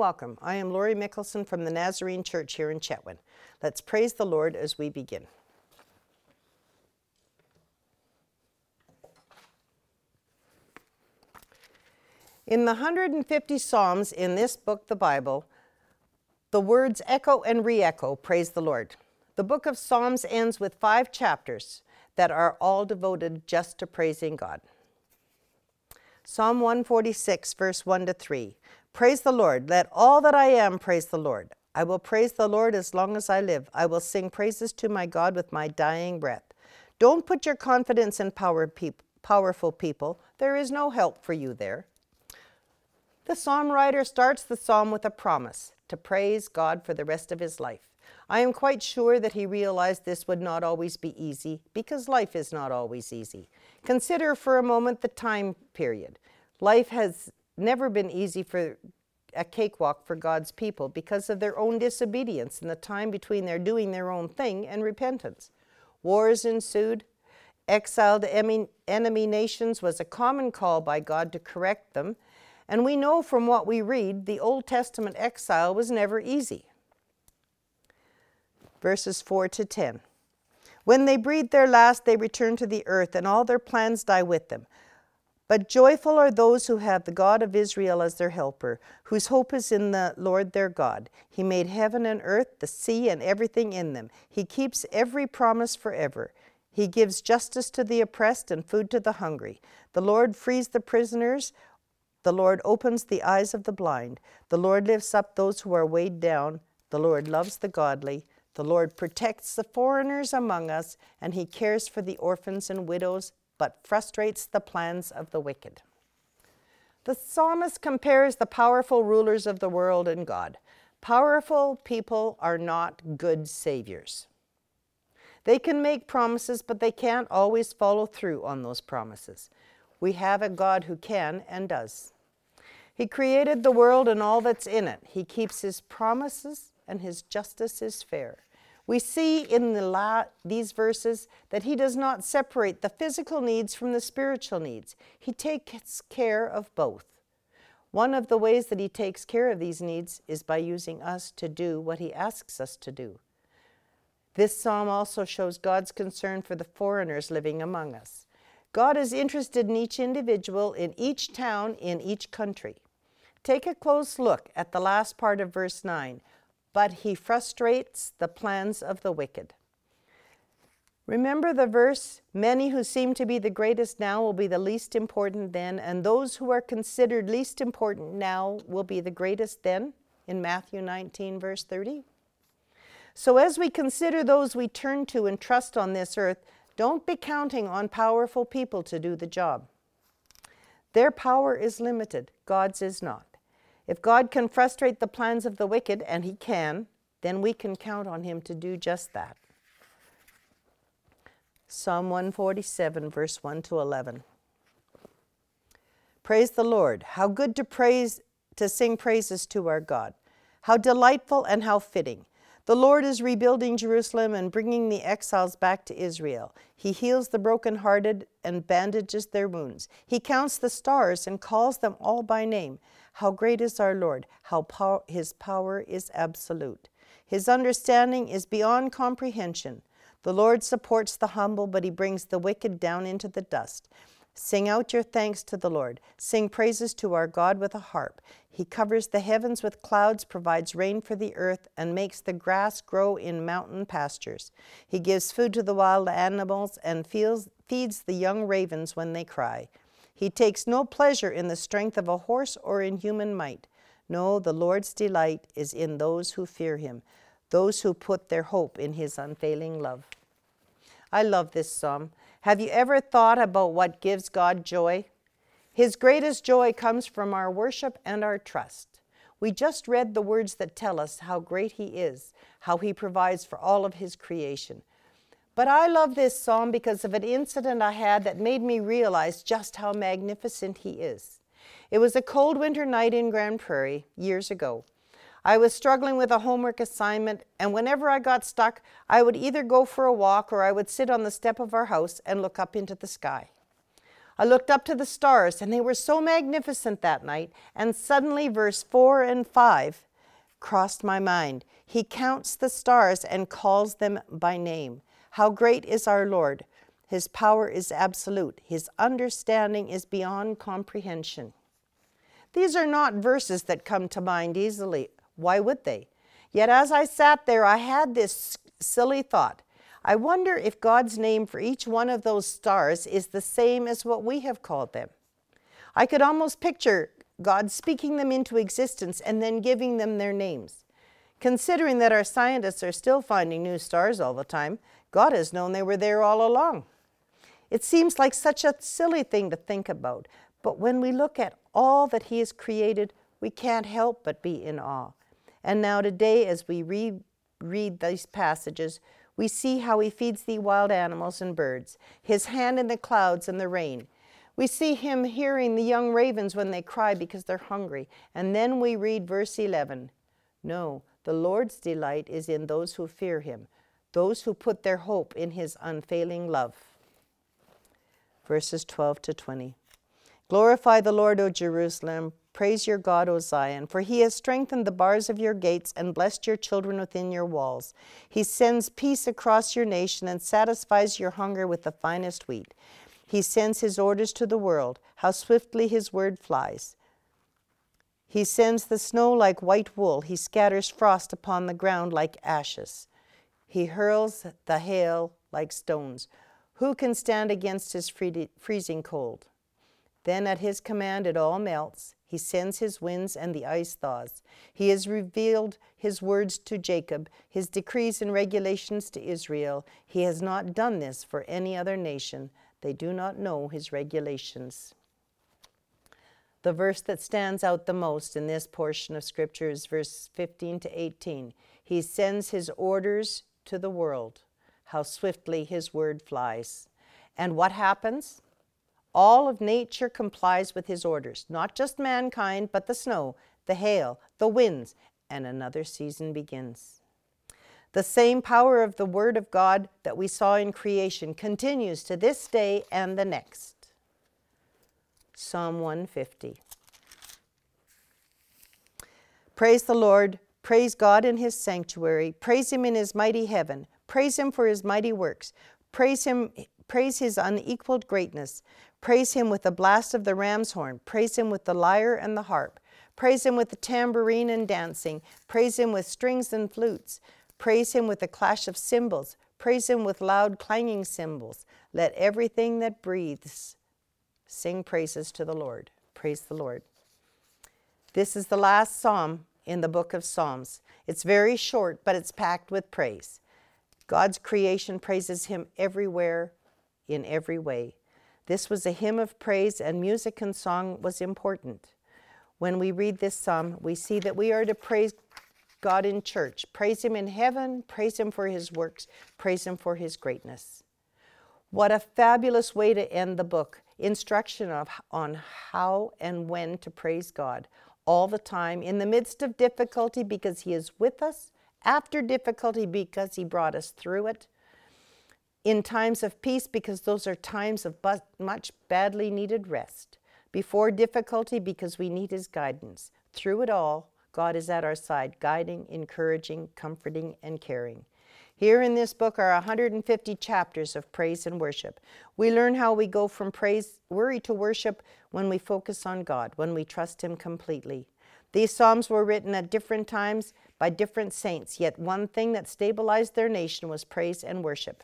welcome. I am Lori Mickelson from the Nazarene Church here in Chetwynd. Let's praise the Lord as we begin. In the 150 Psalms in this book, the Bible, the words echo and re-echo, praise the Lord. The book of Psalms ends with 5 chapters that are all devoted just to praising God. Psalm 146, verse 1 to 3. Praise the Lord. Let all that I am praise the Lord. I will praise the Lord as long as I live. I will sing praises to my God with my dying breath. Don't put your confidence in powerful people. There is no help for you there. The psalm writer starts the psalm with a promise to praise God for the rest of his life. I am quite sure that he realized this would not always be easy, because life is not always easy. Consider for a moment the time period. Life has never been easy for a cakewalk for God's people because of their own disobedience and the time between their doing their own thing and repentance. Wars ensued. Exiled enemy nations was a common call by God to correct them. And we know from what we read, the Old Testament exile was never easy. Verses 4 to 10. When they breathe their last, they return to the earth, and all their plans die with them. But joyful are those who have the God of Israel as their helper, whose hope is in the Lord their God. He made heaven and earth, the sea, and everything in them. He keeps every promise forever. He gives justice to the oppressed and food to the hungry. The Lord frees the prisoners. The Lord opens the eyes of the blind. The Lord lifts up those who are weighed down. The Lord loves the godly. The Lord protects the foreigners among us, and he cares for the orphans and widows, but frustrates the plans of the wicked. The psalmist compares the powerful rulers of the world and God. Powerful people are not good saviors. They can make promises, but they can't always follow through on those promises. We have a God who can and does. He created the world and all that's in it. He keeps his promises and his justice is fair. We see in these verses that he does not separate the physical needs from the spiritual needs. He takes care of both. One of the ways that he takes care of these needs is by using us to do what he asks us to do. This psalm also shows God's concern for the foreigners living among us. God is interested in each individual, in each town, in each country. Take a close look at the last part of verse 9. But he frustrates the plans of the wicked. Remember the verse, many who seem to be the greatest now will be the least important then, and those who are considered least important now will be the greatest then, in Matthew 19, verse 30. So as we consider those we turn to and trust on this earth, don't be counting on powerful people to do the job. Their power is limited, God's is not. If God can frustrate the plans of the wicked, and he can, then we can count on him to do just that. Psalm 147, verse 1 to 11. Praise the Lord. How good to sing praises to our God. How delightful and how fitting. The Lord is rebuilding Jerusalem and bringing the exiles back to Israel. He heals the brokenhearted and bandages their wounds. He counts the stars and calls them all by name. How great is our Lord! How his power is absolute. His understanding is beyond comprehension. The Lord supports the humble, but he brings the wicked down into the dust. Sing out your thanks to the Lord. Sing praises to our God with a harp. He covers the heavens with clouds, provides rain for the earth, and makes the grass grow in mountain pastures. He gives food to the wild animals and feeds the young ravens when they cry. He takes no pleasure in the strength of a horse or in human might. No, the Lord's delight is in those who fear him, those who put their hope in his unfailing love. I love this psalm. Have you ever thought about what gives God joy? His greatest joy comes from our worship and our trust. We just read the words that tell us how great he is, how he provides for all of his creation. But I love this psalm because of an incident I had that made me realize just how magnificent he is. It was a cold winter night in Grand Prairie years ago. I was struggling with a homework assignment, and whenever I got stuck, I would either go for a walk or I would sit on the step of our house and look up into the sky. I looked up to the stars, and they were so magnificent that night, and suddenly verse 4 and 5 crossed my mind. He counts the stars and calls them by name. How great is our Lord! His power is absolute. His understanding is beyond comprehension. These are not verses that come to mind easily. Why would they? Yet as I sat there, I had this silly thought. I wonder if God's name for each one of those stars is the same as what we have called them. I could almost picture God speaking them into existence and then giving them their names. Considering that our scientists are still finding new stars all the time, God has known they were there all along. It seems like such a silly thing to think about, but when we look at all that He has created, we can't help but be in awe. And now today, as we read these passages, we see how He feeds the wild animals and birds, His hand in the clouds and the rain. We see Him hearing the young ravens when they cry because they're hungry. And then we read verse 11. No, the Lord's delight is in those who fear Him, those who put their hope in His unfailing love. Verses 12 to 20. Glorify the Lord, O Jerusalem. Praise your God, O Zion, for He has strengthened the bars of your gates and blessed your children within your walls. He sends peace across your nation and satisfies your hunger with the finest wheat. He sends His orders to the world. How swiftly His word flies. He sends the snow like white wool. He scatters frost upon the ground like ashes. He hurls the hail like stones. Who can stand against His freezing cold? Then at His command it all melts. He sends His winds and the ice thaws. He has revealed His words to Jacob, His decrees and regulations to Israel. He has not done this for any other nation. They do not know His regulations. The verse that stands out the most in this portion of Scripture is verse 15 to 18. He sends His orders to the world. How swiftly His word flies. And what happens? All of nature complies with His orders, not just mankind, but the snow, the hail, the winds, and another season begins. The same power of the Word of God that we saw in creation continues to this day and the next. Psalm 150. Praise the Lord, praise God in His sanctuary, praise Him in His mighty heaven, praise Him for His mighty works, praise His unequaled greatness. Praise Him with the blast of the ram's horn. Praise Him with the lyre and the harp. Praise Him with the tambourine and dancing. Praise Him with strings and flutes. Praise Him with the clash of cymbals. Praise Him with loud clanging cymbals. Let everything that breathes sing praises to the Lord. Praise the Lord. This is the last psalm in the book of Psalms. It's very short, but it's packed with praise. God's creation praises Him everywhere, in every way. This was a hymn of praise, and music and song was important. When we read this psalm, we see that we are to praise God in church. Praise Him in heaven, praise Him for His works, praise Him for His greatness. What a fabulous way to end the book. Instruction on how and when to praise God all the time, in the midst of difficulty because He is with us, after difficulty because He brought us through it, in times of peace, because those are times of much badly needed rest. Before difficulty, because we need His guidance. Through it all, God is at our side, guiding, encouraging, comforting, and caring. Here in this book are 150 chapters of praise and worship. We learn how we go from worry to worship when we focus on God, when we trust Him completely. These psalms were written at different times by different saints, yet one thing that stabilized their nation was praise and worship.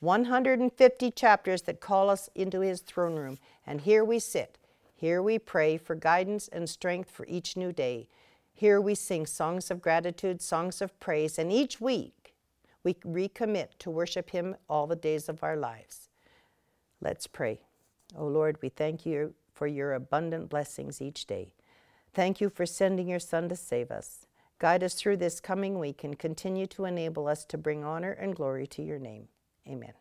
150 chapters that call us into His throne room. And here we sit. Here we pray for guidance and strength for each new day. Here we sing songs of gratitude, songs of praise, and each week we recommit to worship Him all the days of our lives. Let's pray. Oh Lord, we thank You for Your abundant blessings each day. Thank You for sending Your Son to save us. Guide us through this coming week and continue to enable us to bring honor and glory to Your name. Amen.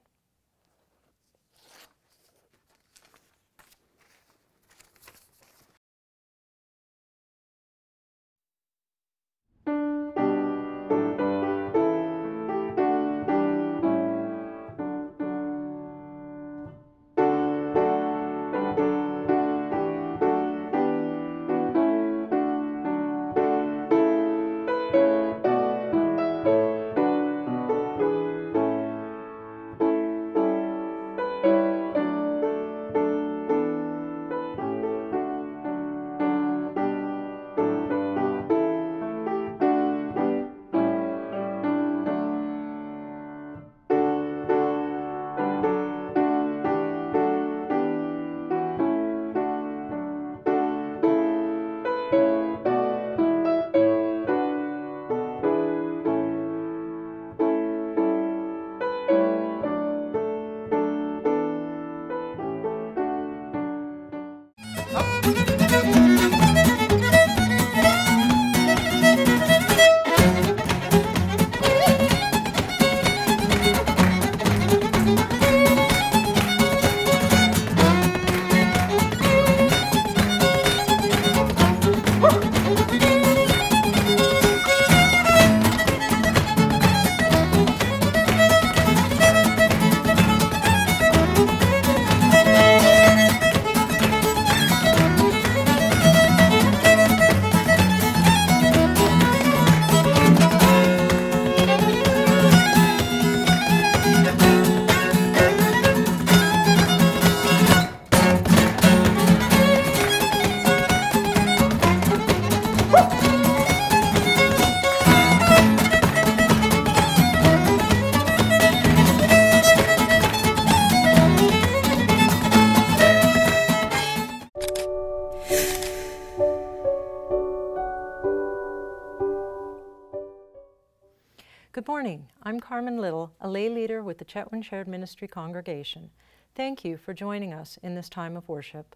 Good morning. I'm Carmen Little, a lay leader with the Chetwynd Shared Ministry congregation. Thank you for joining us in this time of worship.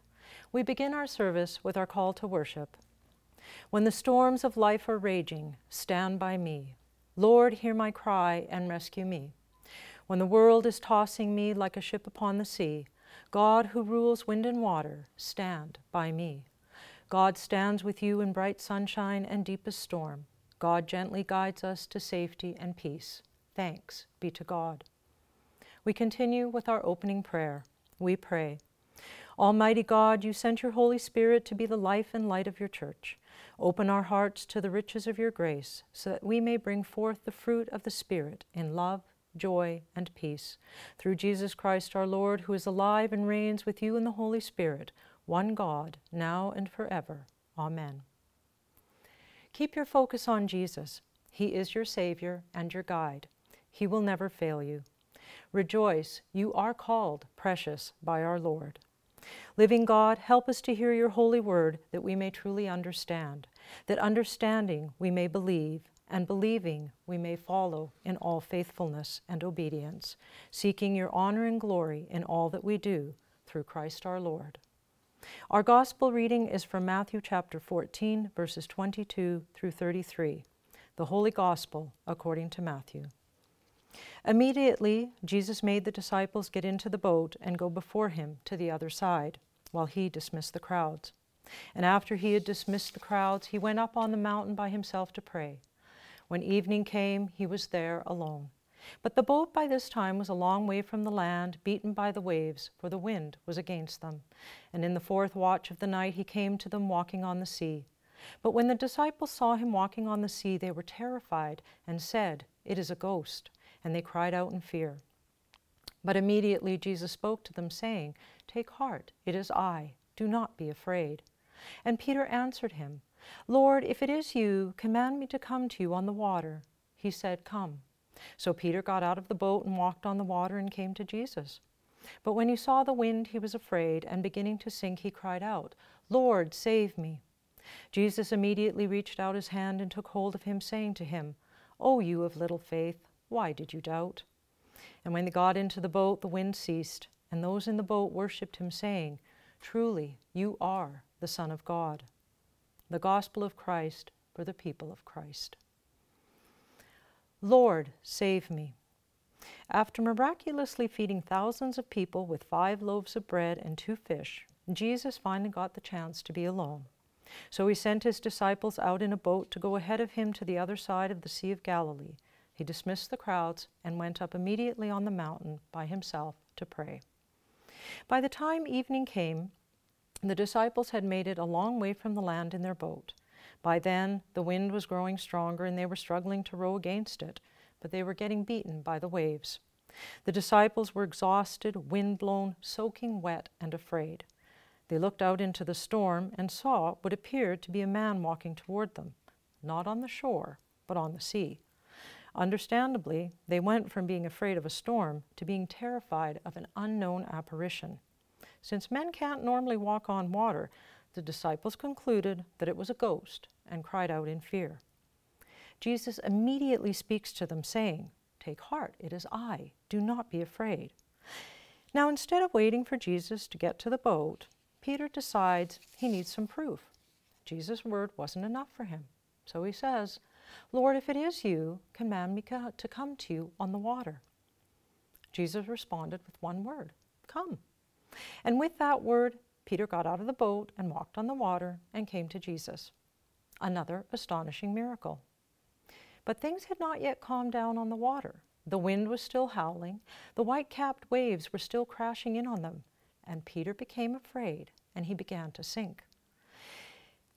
We begin our service with our call to worship. When the storms of life are raging, stand by me. Lord, hear my cry and rescue me. When the world is tossing me like a ship upon the sea, God who rules wind and water, stand by me. God stands with you in bright sunshine and deepest storm. God gently guides us to safety and peace. Thanks be to God. We continue with our opening prayer. We pray. Almighty God, you sent your Holy Spirit to be the life and light of your church. Open our hearts to the riches of your grace so that we may bring forth the fruit of the Spirit in love, joy, and peace. Through Jesus Christ our Lord, who is alive and reigns with you in the Holy Spirit, one God, now and forever. Amen. Keep your focus on Jesus. He is your Savior and your guide. He will never fail you. Rejoice, you are called precious by our Lord. Living God, help us to hear your holy word that we may truly understand, that understanding we may believe, and believing we may follow in all faithfulness and obedience, seeking your honor and glory in all that we do, through Christ our Lord. Our gospel reading is from Matthew chapter 14, verses 22 through 33, the Holy Gospel according to Matthew. Immediately, Jesus made the disciples get into the boat and go before him to the other side, while he dismissed the crowds. And after he had dismissed the crowds, he went up on the mountain by himself to pray. When evening came, he was there alone. But the boat by this time was a long way from the land, beaten by the waves, for the wind was against them. And in the fourth watch of the night he came to them walking on the sea. But when the disciples saw him walking on the sea, they were terrified and said, "It is a ghost." And they cried out in fear. But immediately Jesus spoke to them, saying, "Take heart, it is I. Do not be afraid." And Peter answered him, "Lord, if it is you, command me to come to you on the water." He said, "Come." So Peter got out of the boat and walked on the water and came to Jesus. But when he saw the wind, he was afraid, and beginning to sink, he cried out, "Lord, save me." Jesus immediately reached out his hand and took hold of him, saying to him, "O you of little faith, why did you doubt?" And when they got into the boat, the wind ceased, and those in the boat worshipped him, saying, "Truly, you are the Son of God." The Gospel of Christ for the people of Christ. Lord, save me. After miraculously feeding thousands of people with 5 loaves of bread and 2 fish, Jesus finally got the chance to be alone. So he sent his disciples out in a boat to go ahead of him to the other side of the Sea of Galilee. He dismissed the crowds and went up immediately on the mountain by himself to pray. By the time evening came, the disciples had made it a long way from the land in their boat. By then, the wind was growing stronger and they were struggling to row against it, but they were getting beaten by the waves. The disciples were exhausted, wind-blown, soaking wet, and afraid. They looked out into the storm and saw what appeared to be a man walking toward them, not on the shore, but on the sea. Understandably, they went from being afraid of a storm to being terrified of an unknown apparition. Since men can't normally walk on water, the disciples concluded that it was a ghost and cried out in fear. Jesus immediately speaks to them, saying, "Take heart, it is I. Do not be afraid." Now, instead of waiting for Jesus to get to the boat, Peter decides he needs some proof. Jesus' word wasn't enough for him. So he says, "Lord, if it is you, command me to come to you on the water." Jesus responded with one word, "Come." And with that word, Peter got out of the boat and walked on the water and came to Jesus. Another astonishing miracle. But things had not yet calmed down on the water. The wind was still howling, the white-capped waves were still crashing in on them, and Peter became afraid and he began to sink.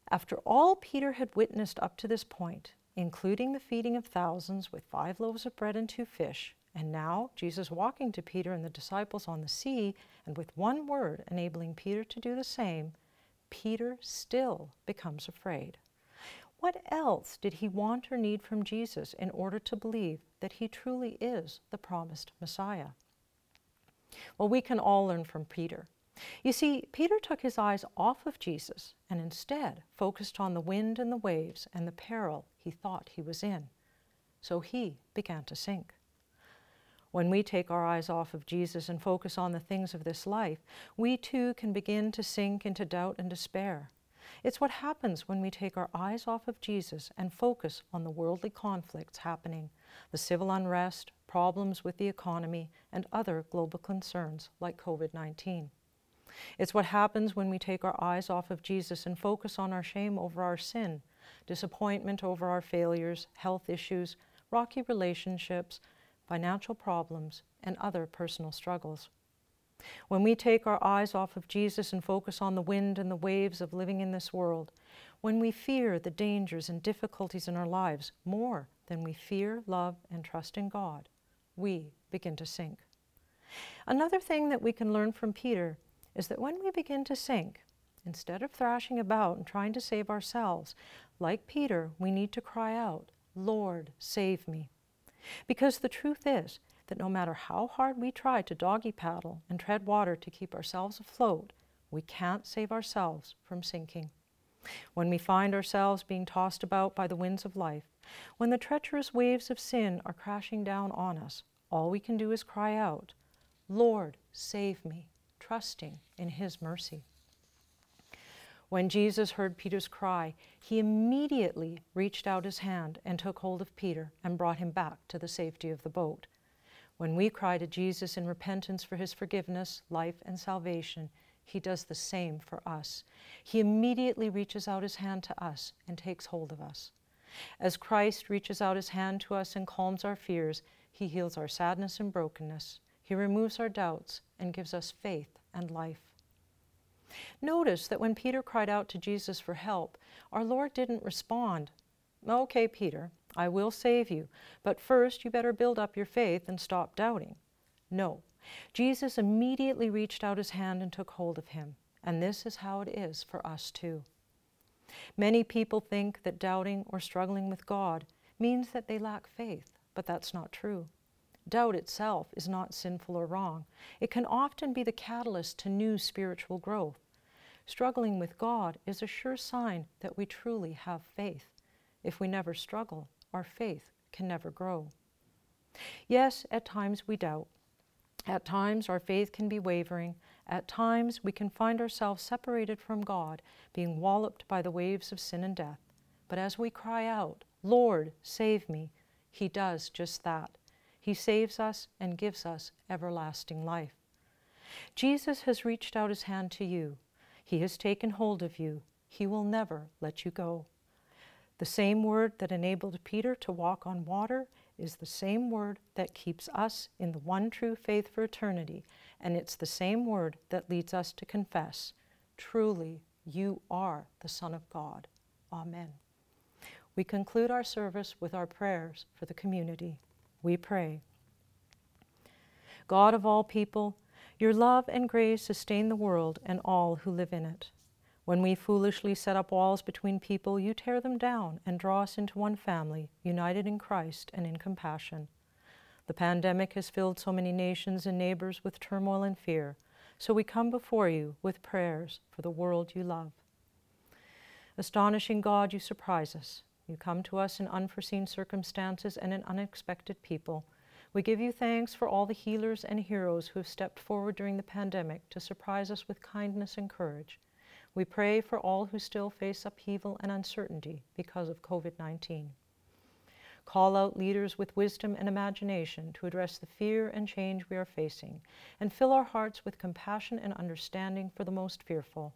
After all Peter had witnessed up to this point, including the feeding of thousands with 5 loaves of bread and 2 fish, and now Jesus walking to Peter and the disciples on the sea, and with one word enabling Peter to do the same, Peter still becomes afraid. What else did he want or need from Jesus in order to believe that he truly is the promised Messiah? Well, we can all learn from Peter. You see, Peter took his eyes off of Jesus and instead focused on the wind and the waves and the peril he thought he was in. so he began to sink. When we take our eyes off of Jesus and focus on the things of this life, we too can begin to sink into doubt and despair. It's what happens when we take our eyes off of Jesus and focus on the worldly conflicts happening, the civil unrest, problems with the economy, and other global concerns like COVID-19. It's what happens when we take our eyes off of Jesus and focus on our shame over our sin, disappointment over our failures, health issues, rocky relationships, financial problems, and other personal struggles. When we take our eyes off of Jesus and focus on the wind and the waves of living in this world, when we fear the dangers and difficulties in our lives more than we fear, love, and trust in God, we begin to sink. Another thing that we can learn from Peter is that when we begin to sink, instead of thrashing about and trying to save ourselves, like Peter, we need to cry out, "Lord, save me." Because the truth is that no matter how hard we try to doggy paddle and tread water to keep ourselves afloat, we can't save ourselves from sinking. When we find ourselves being tossed about by the winds of life, when the treacherous waves of sin are crashing down on us, all we can do is cry out, "Lord, save me," trusting in His mercy. When Jesus heard Peter's cry, He immediately reached out His hand and took hold of Peter and brought him back to the safety of the boat. When we cry to Jesus in repentance for His forgiveness, life, and salvation, He does the same for us. He immediately reaches out His hand to us and takes hold of us. As Christ reaches out His hand to us and calms our fears, He heals our sadness and brokenness. He removes our doubts and gives us faith and life. Notice that when Peter cried out to Jesus for help, our Lord didn't respond, "Okay, Peter, I will save you, but first you better build up your faith and stop doubting." No, Jesus immediately reached out His hand and took hold of him, and this is how it is for us too. Many people think that doubting or struggling with God means that they lack faith, but that's not true. Doubt itself is not sinful or wrong. It can often be the catalyst to new spiritual growth. Struggling with God is a sure sign that we truly have faith. If we never struggle, our faith can never grow. Yes, at times we doubt. At times our faith can be wavering. At times we can find ourselves separated from God, being walloped by the waves of sin and death. But as we cry out, "Lord, save me," He does just that. He saves us and gives us everlasting life. Jesus has reached out His hand to you. He has taken hold of you. He will never let you go. The same word that enabled Peter to walk on water is the same word that keeps us in the one true faith for eternity, and it's the same word that leads us to confess, "Truly, you are the Son of God." Amen. We conclude our service with our prayers for the community. We pray. God of all people, your love and grace sustain the world and all who live in it. When we foolishly set up walls between people, you tear them down and draw us into one family, united in Christ and in compassion. The pandemic has filled so many nations and neighbors with turmoil and fear, so we come before you with prayers for the world you love. Astonishing God, you surprise us. You come to us in unforeseen circumstances and in unexpected people. We give you thanks for all the healers and heroes who have stepped forward during the pandemic to surprise us with kindness and courage. We pray for all who still face upheaval and uncertainty because of COVID-19. Call out leaders with wisdom and imagination to address the fear and change we are facing, and fill our hearts with compassion and understanding for the most fearful.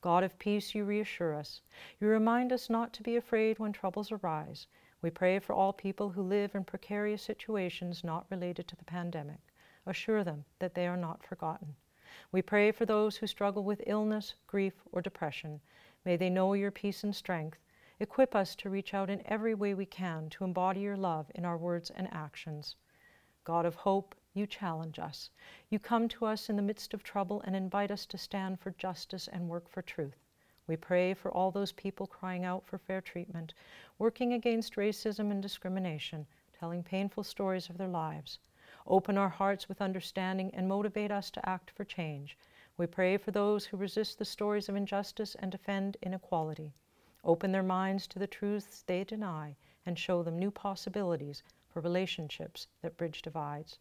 God of peace, you reassure us. You remind us not to be afraid when troubles arise. We pray for all people who live in precarious situations not related to the pandemic. Assure them that they are not forgotten. We pray for those who struggle with illness, grief, or depression. May they know your peace and strength. Equip us to reach out in every way we can to embody your love in our words and actions. God of hope, you challenge us. You come to us in the midst of trouble and invite us to stand for justice and work for truth. We pray for all those people crying out for fair treatment, working against racism and discrimination, telling painful stories of their lives. Open our hearts with understanding and motivate us to act for change. We pray for those who resist the stories of injustice and defend inequality. Open their minds to the truths they deny and show them new possibilities for relationships that bridge divides.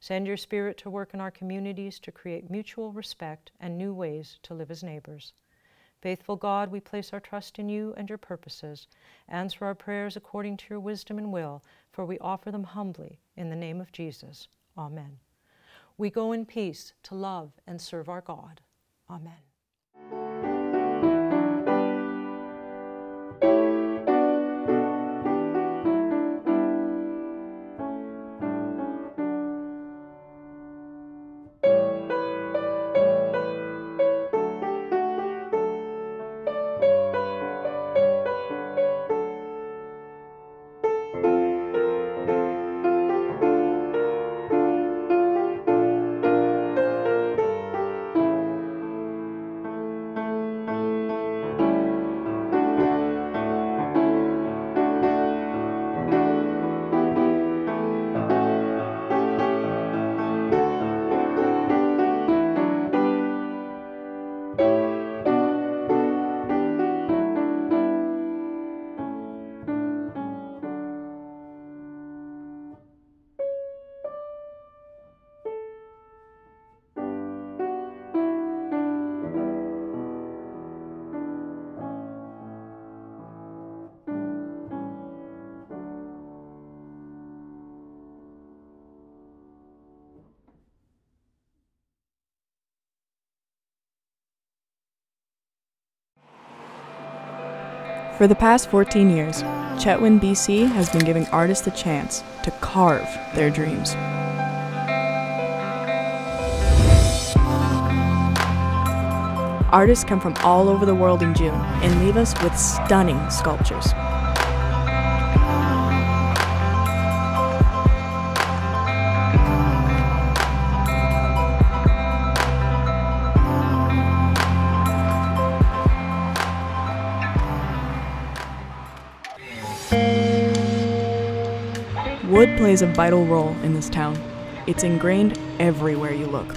Send your Spirit to work in our communities to create mutual respect and new ways to live as neighbors. Faithful God, we place our trust in you and your purposes. Answer our prayers according to your wisdom and will, for we offer them humbly in the name of Jesus. Amen. We go in peace to love and serve our God. Amen. For the past 14 years, Chetwynd, BC has been giving artists the chance to carve their dreams. Artists come from all over the world in June and leave us with stunning sculptures. Wood plays a vital role in this town. It's ingrained everywhere you look.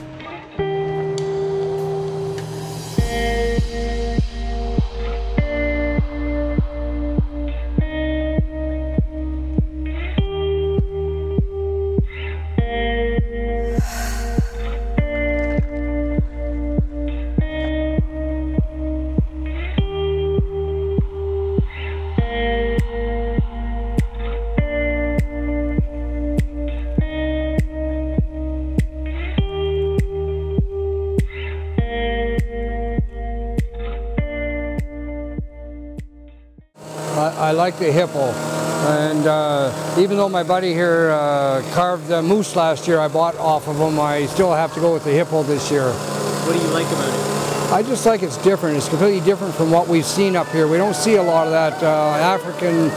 I like the hippo, and even though my buddy here carved the moose last year, I bought off of him, I still have to go with the hippo this year. What do you like about it? I just like it's different. It's completely different from what we've seen up here. We don't see a lot of that African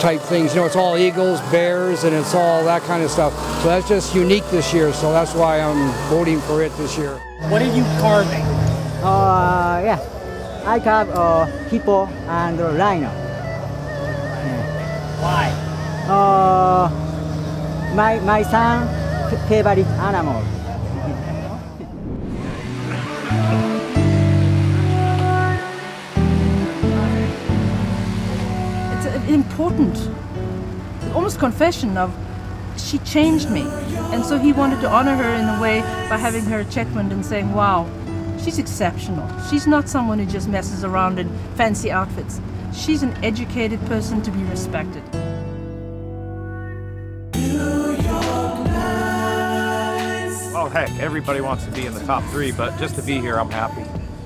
type things. You know, it's all eagles, bears, and it's all that kind of stuff. So that's just unique this year, so that's why I'm voting for it this year. What are you carving? Yeah, I carve hippo and rhino. Why? My son's favorite animal. It's important, almost confession of she changed me, and so he wanted to honor her in a way by having her at Chetwynd and saying, wow, she's exceptional. She's not someone who just messes around in fancy outfits. She's an educated person to be respected. Oh heck, everybody wants to be in the top three, but just to be here, I'm happy.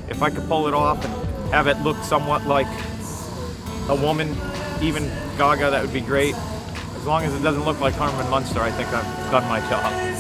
If I could pull it off and have it look somewhat like a woman, even Gaga, that would be great. As long as it doesn't look like Herman Munster, I think I've done my job.